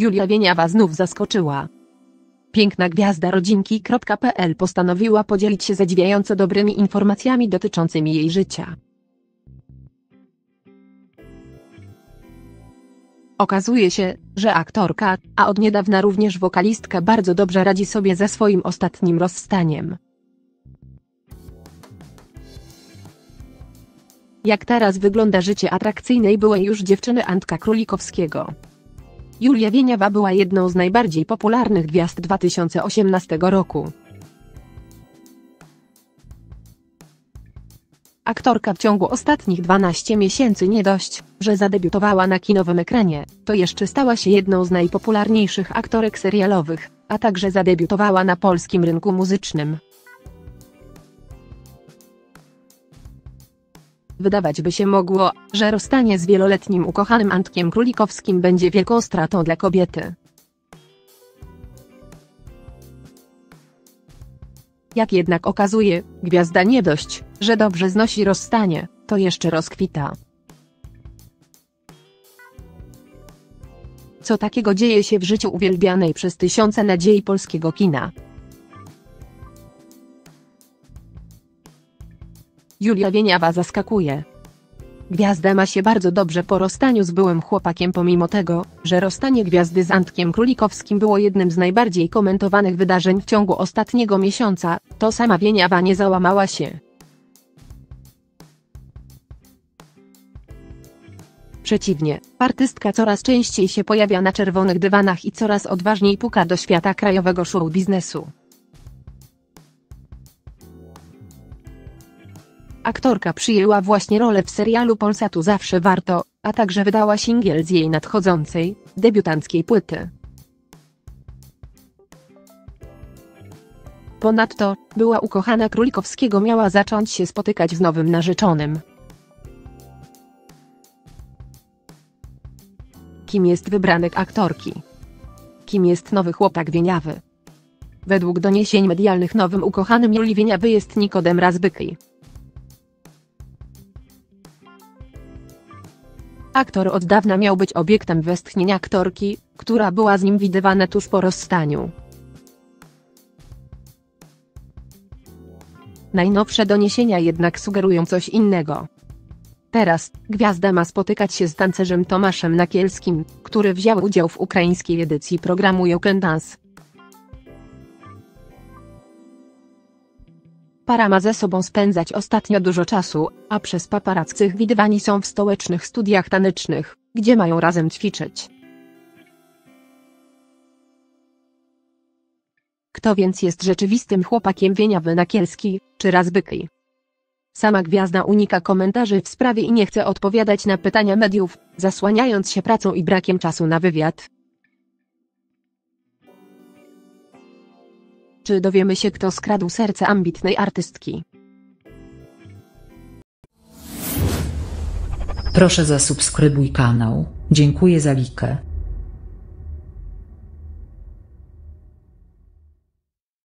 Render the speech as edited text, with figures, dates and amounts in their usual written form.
Julia Wieniawa znów zaskoczyła. Piękna gwiazda rodzinki.pl postanowiła podzielić się zadziwiająco dobrymi informacjami dotyczącymi jej życia. Okazuje się, że aktorka, a od niedawna również wokalistka bardzo dobrze radzi sobie ze swoim ostatnim rozstaniem. Jak teraz wygląda życie atrakcyjnej byłej już dziewczyny Antka Królikowskiego? Julia Wieniawa była jedną z najbardziej popularnych gwiazd 2018 roku. Aktorka w ciągu ostatnich 12 miesięcy nie dość, że zadebiutowała na kinowym ekranie, to jeszcze stała się jedną z najpopularniejszych aktorek serialowych, a także zadebiutowała na polskim rynku muzycznym. Wydawać by się mogło, że rozstanie z wieloletnim ukochanym Antkiem Królikowskim będzie wielką stratą dla kobiety. Jak jednak okazuje, gwiazda nie dość, że dobrze znosi rozstanie, to jeszcze rozkwita. Co takiego dzieje się w życiu uwielbianej przez tysiące nadziei polskiego kina? Julia Wieniawa zaskakuje. Gwiazda ma się bardzo dobrze po rozstaniu z byłym chłopakiem, pomimo tego, że rozstanie gwiazdy z Antkiem Królikowskim było jednym z najbardziej komentowanych wydarzeń w ciągu ostatniego miesiąca, to sama Wieniawa nie załamała się. Przeciwnie, artystka coraz częściej się pojawia na czerwonych dywanach i coraz odważniej puka do świata krajowego show biznesu. Aktorka przyjęła właśnie rolę w serialu Polsatu Zawsze Warto, a także wydała singiel z jej nadchodzącej, debiutanckiej płyty. Ponadto, była ukochana Królikowskiego miała zacząć się spotykać z nowym narzeczonym. Kim jest wybranek aktorki? Kim jest nowy chłopak Wieniawy? Według doniesień medialnych nowym ukochanym Julii Wieniawy jest Nikodem Rozbicki. Aktor od dawna miał być obiektem westchnienia aktorki, która była z nim widywana tuż po rozstaniu. Najnowsze doniesienia jednak sugerują coś innego. Teraz, gwiazda ma spotykać się z tancerzem Tomaszem Nakielskim, który wziął udział w ukraińskiej edycji programu You Can Dance. Para ma ze sobą spędzać ostatnio dużo czasu, a przez paparazzych widywani są w stołecznych studiach tanecznych, gdzie mają razem ćwiczyć. Kto więc jest rzeczywistym chłopakiem Wieniawy, Nakielski czy Rozbicki? Sama gwiazda unika komentarzy w sprawie i nie chce odpowiadać na pytania mediów, zasłaniając się pracą i brakiem czasu na wywiad. Czy dowiemy się, kto skradł serce ambitnej artystki? Proszę zasubskrybuj kanał. Dziękuję za likę.